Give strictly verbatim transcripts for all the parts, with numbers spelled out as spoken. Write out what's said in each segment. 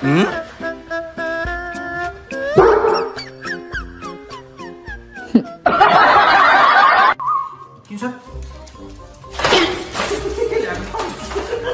Hmm?听声。两个胖子。笑死我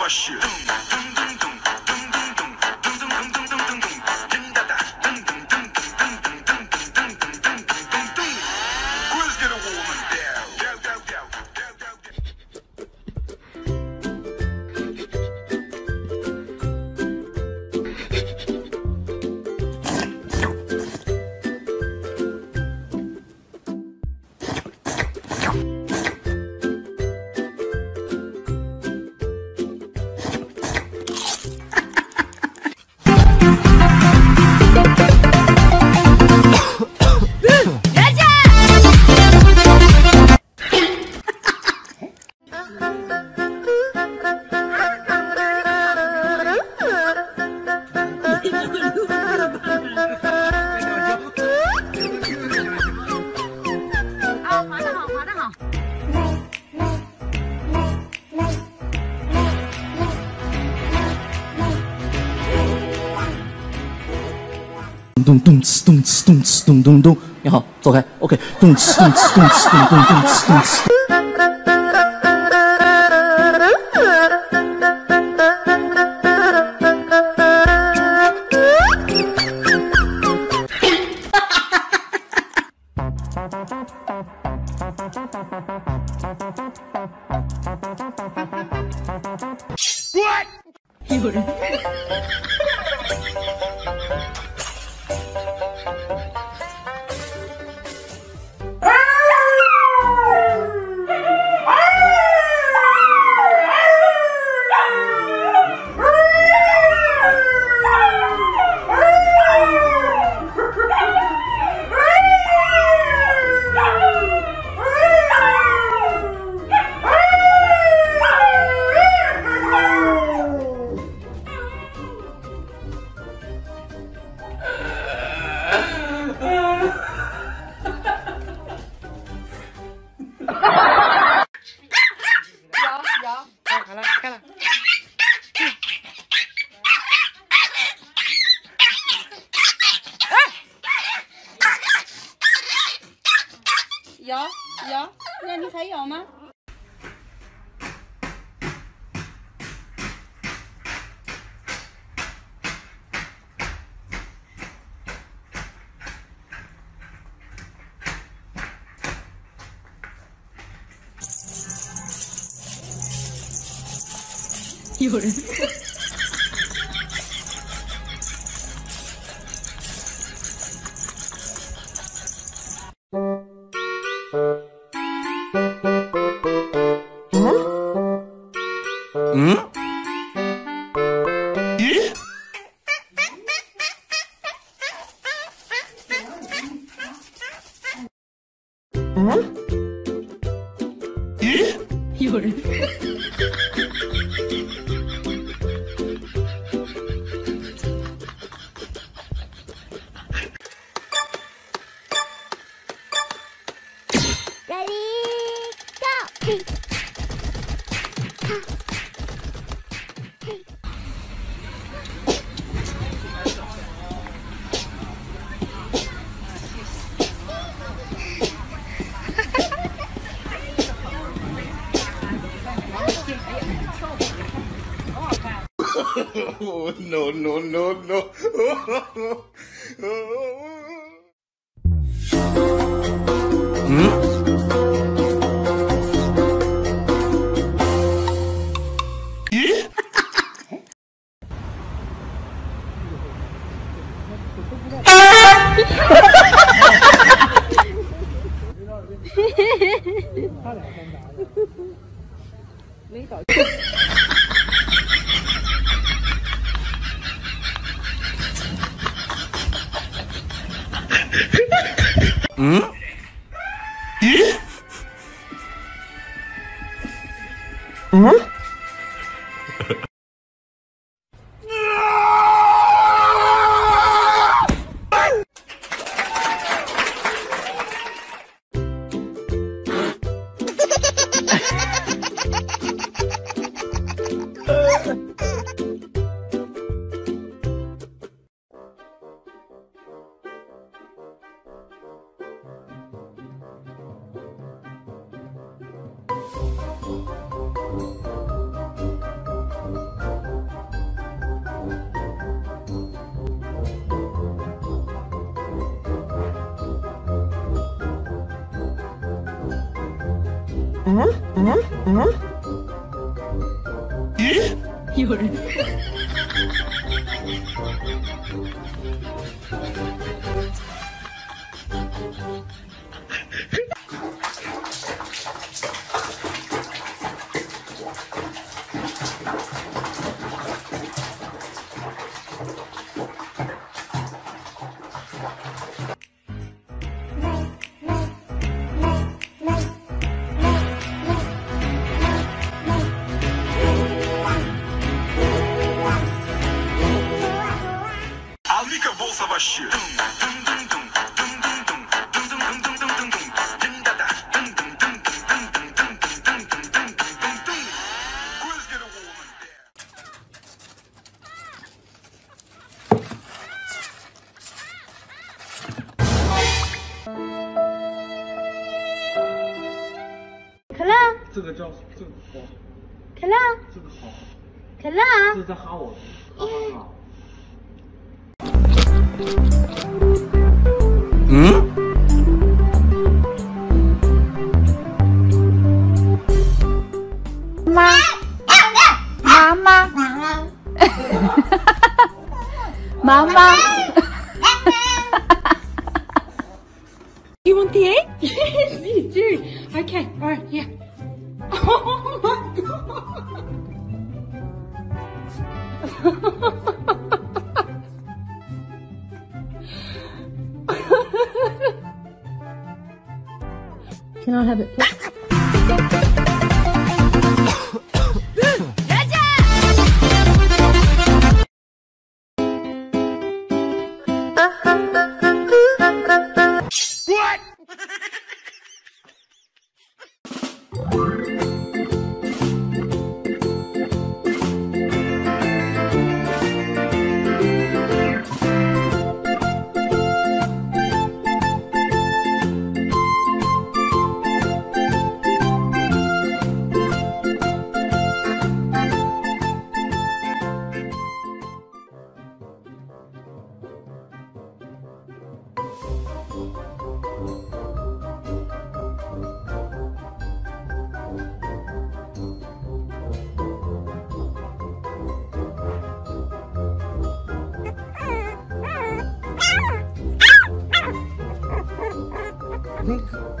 ！Вообще.咚咚哧咚哧咚哧咚咚咚，你好，走开。OK， 咚哧咚哧咚哧咚咚咚哧咚哧。What？ 有人。有有，那你还有吗？有人。嗯？咦？嗯？咦？有人。Ready, go. Oh, no, no, no, no. Hmm?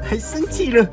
还生气了